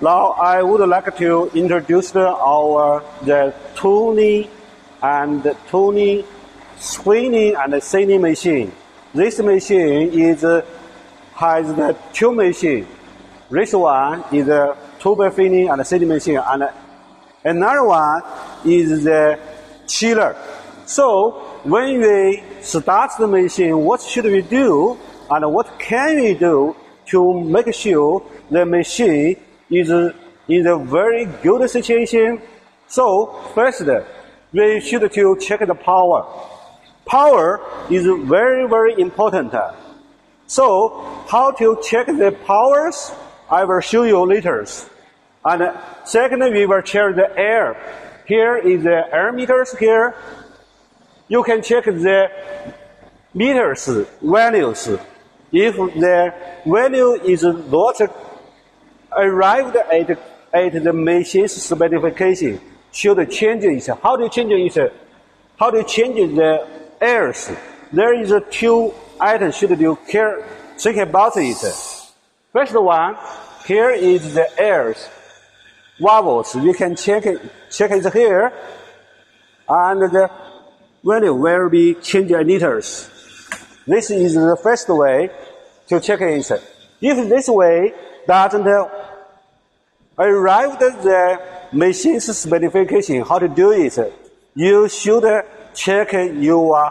Now I would like to introduce our the Tony screening and cleaning machine. This machine has the two machine. This one is the tuber filling and cleaning machine, and another one is the chiller. So when we start the machine, what should we do and what can we do to make sure the machine is in a very good situation? So first, we should to check the power. Power is very important. So how to check the powers? I will show you later. And second, we will check the air. Here is the air meters here. You can check the meters values. If the value is not arrived at the machine's specification, should change it. How do you change it? How do you change the errors? There is two items should you care think about it. First one, here is the errors. Vowels, you can check it here, and the value will be changed in liters. This is the first way to check it. If this way doesn't arrive at the machine's specification, how to do it? You should check your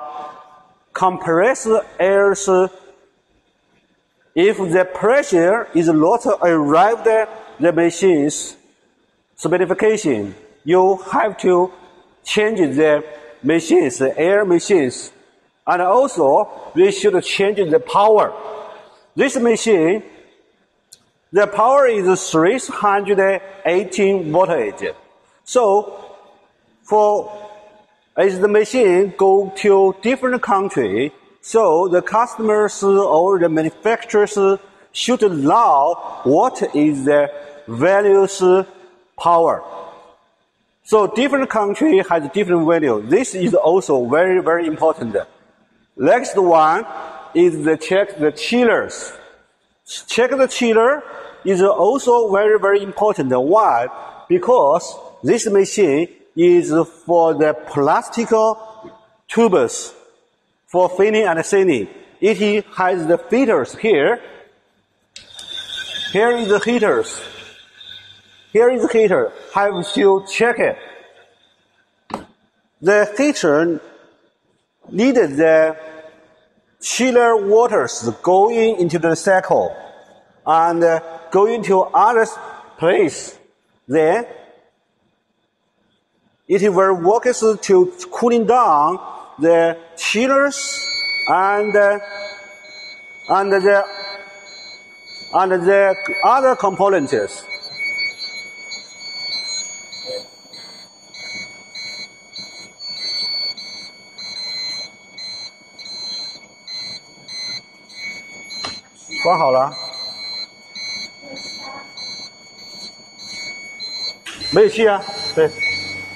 compressed air. If the pressure is not arrived at the machine's specification, you have to change the machines, air machines. And also, we should change the power. This machine, the power is 318 voltage. So, as the machine go to different country, so the customers or the manufacturers should know what is the values power. So different country has different value. This is also very important. Next one is the check the chillers. Check the chiller is also very important. Why? Because this machine is for the plastic tubes for filling and cleaning. It has the filters here. Here is the heaters. Here is the heater. Have to check it. The heater needed the chiller waters going into the cycle and going to other place. Then it will work to cooling down the chillers and the other components.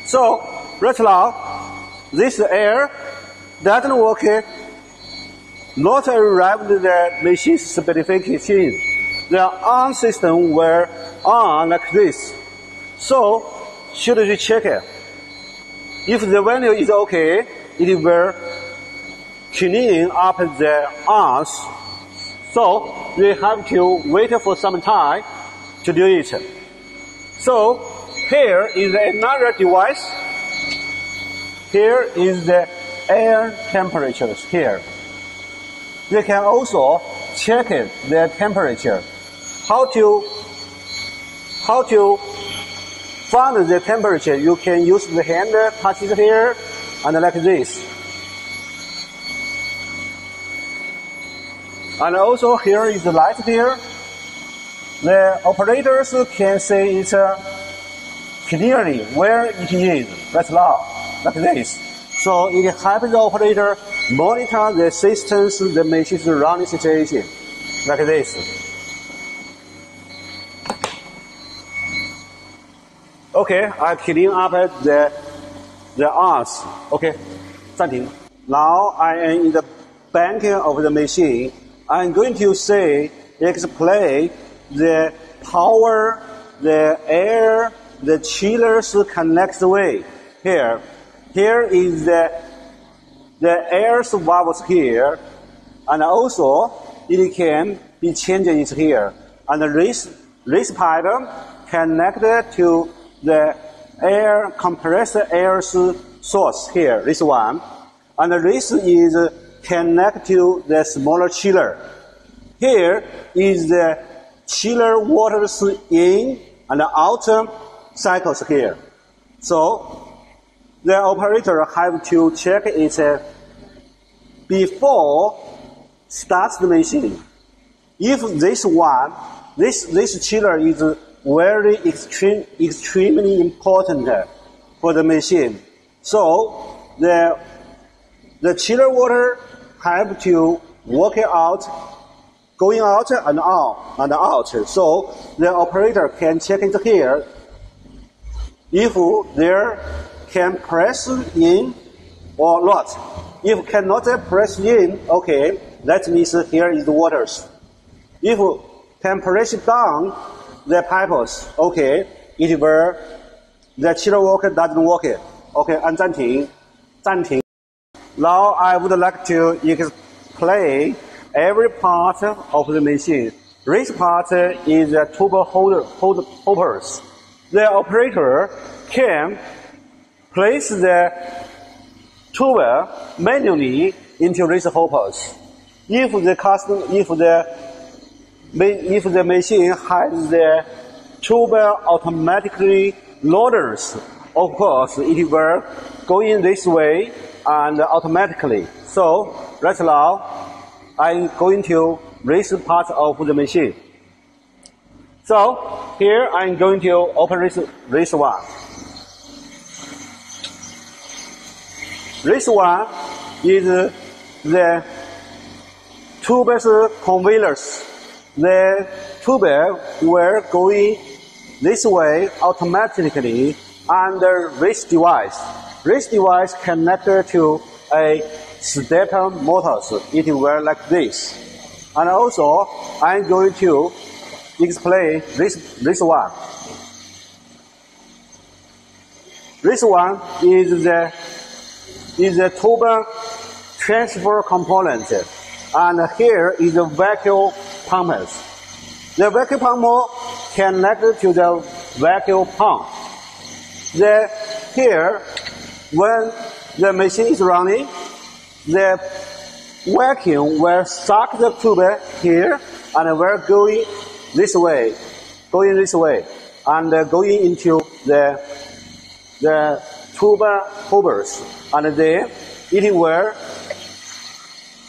So right now, this air doesn't work, not arrived at the machine's specification. The on system were on like this. So should you check it? If the value is okay, it will clean up the ons. So we have to wait for some time to do it. So here is another device. Here is the air temperatures here. You can also check it, the temperature. How to find the temperature? You can use the hand, touch it here, and like this. And also here is the light here. The operators can see it clearly where it is. That's loud, like this. So it helps the operator monitor the systems, the machine's running situation, like this. Okay, I clean up the arms. Okay, 暂停. Now I am in the bank of the machine. I'm going to explain the power the air, the chillers connects away. Here is the air survives here, and also it can be changing is here. And this pipe connected to the air compressor air source here, this one. And this is connected to the smaller chiller. Here is the chiller waters in and out cycles here. So the operator have to check it before starts the machine. If this chiller is very extremely important for the machine, so the chiller water have to work out, going out and on and out. So the operator can check it here. If there can press in or not. If cannot press in, okay, that means here is the waters. If can press down the pipes, okay, it will, the chiller worker doesn't work. Okay, and now I would like to explain every part of the machine. This part is the turbo hoppers. The operator can place the turbo manually into these hoppers. If the machine has the turbo automatically loaders, of course it will go in this way and automatically. So right now I'm going to this part of the machine. So here I'm going to open this one. This one is the tubes conveyors. The tube will go in this way automatically under this device. This device connected to a step motors. It will like this. And also, I'm going to explain this one. This one is the turbo transfer component, and here is the vacuum pumpers. The vacuum pump connected to the vacuum pump. Here, when the machine is running, the vacuum will suck the tube here and will go this way, and going into the tube hoppers, and then it will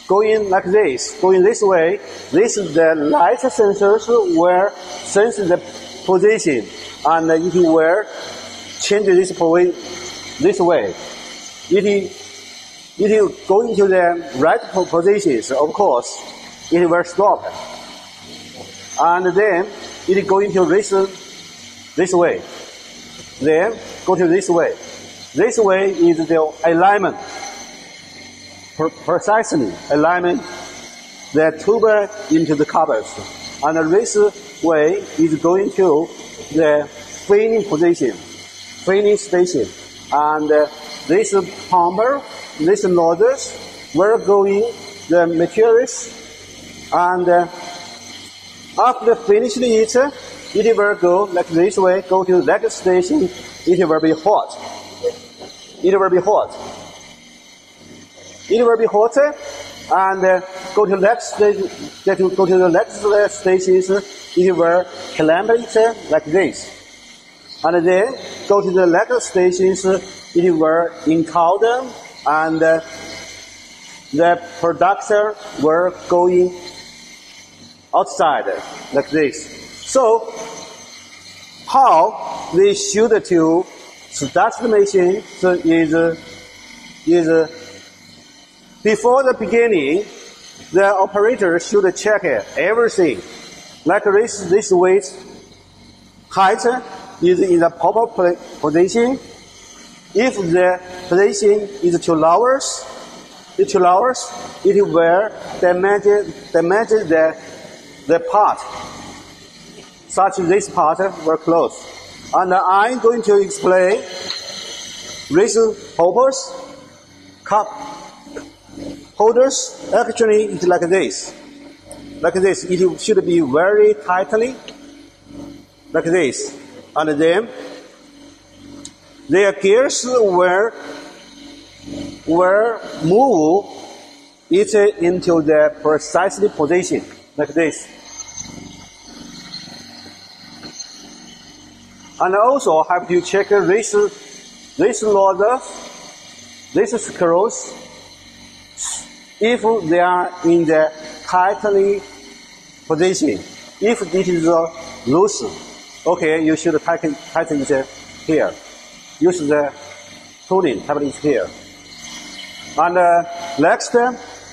going like this, going this way. This is the light sensors will sense the position, and it will change this point this way. It will go into the right positions, of course. It will stop, and then it go into this way, then go to this way. This way is the alignment. Precisely alignment the tube into the covers, and this way is going to the filling position, filling station, and this pumper, this loaders will go in the materials, and after finishing it, it will go like this way, go to that station. It will be hot. It will be hot. It will be hot, and go to the next stations. It will clamp it like this, and then go to the next stations. It will encoder, and the producer will go in outside like this. So how they should to start the machine is before the beginning, the operator should check everything. Like this weight, height is in the proper position. If the position is too low, it will damage the part. such as this part were closed. And I'm going to explain wrist hoppers, cup holders. Actually, it's like this. Like this, it should be very tightly, like this. And then, their gears will move it into the precise position, like this. And also have to check this rods, these screws, if they are in the tightly position. If it is loose, okay, you should tighten it here. Use the tooling, tighten it here. And next,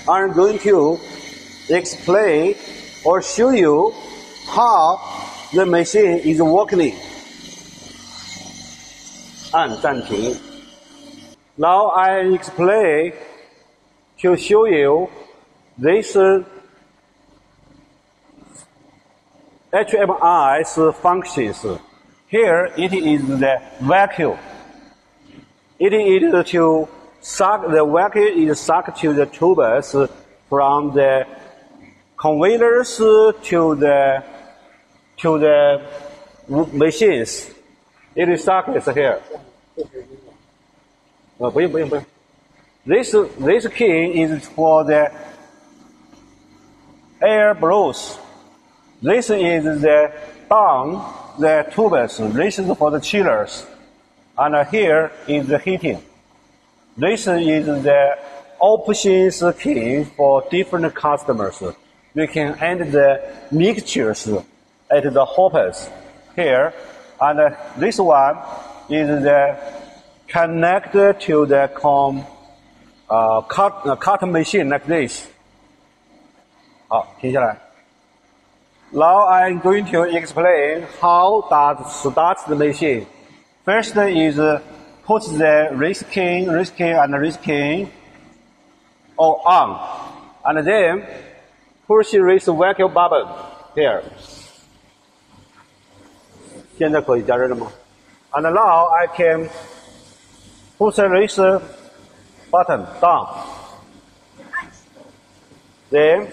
I'm going to explain or show you how the machine is working. Now I explain to show you this HMI's functions. Here it is the vacuum. It is to suck, the vacuum is sucked to the tubes from the conveyors to the machines. It is sucked here. This key is for the air blows. This is the down, the tubes. This is for the chillers. And here is the heating. This is the options key for different customers. You can add the mixtures at the hoppers here. And this one is the connector to the cut machine like this. 好，停下来。 Now I'm going to explain how to start the machine. First is put the wrist key all on, and then push wrist vacuum button here. 现在可以加热了吗? And now I can push the wrist button down, then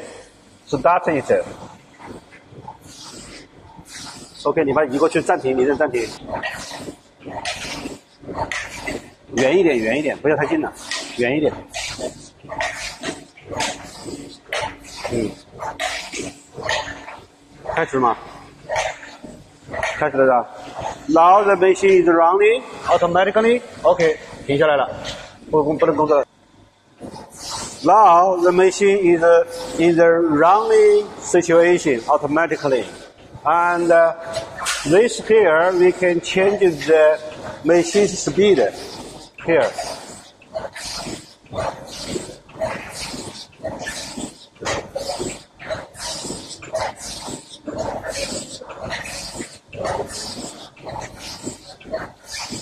start it. OK， 你把移过去，暂停，你再暂停，远一点，远一点，不要太近了，远一点。嗯，开始吗？开始了的。Now the machine is running automatically. OK， 停下来了，不能工作了。Now the machine is in the running situation automatically. And this here, we can change the machine speed here.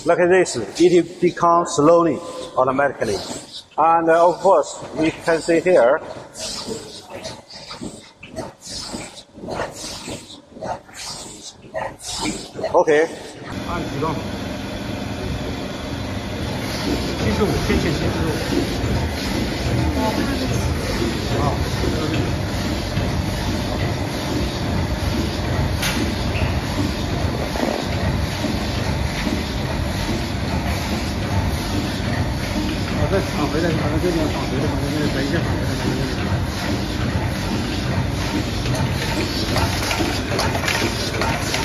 Like this, it becomes slowly automatically. And of course, we can see here, OK， 按启动，75，先写75。好，我再躺回来，躺到这边，躺回来，躺到这边，等一下，躺回来，躺到这边。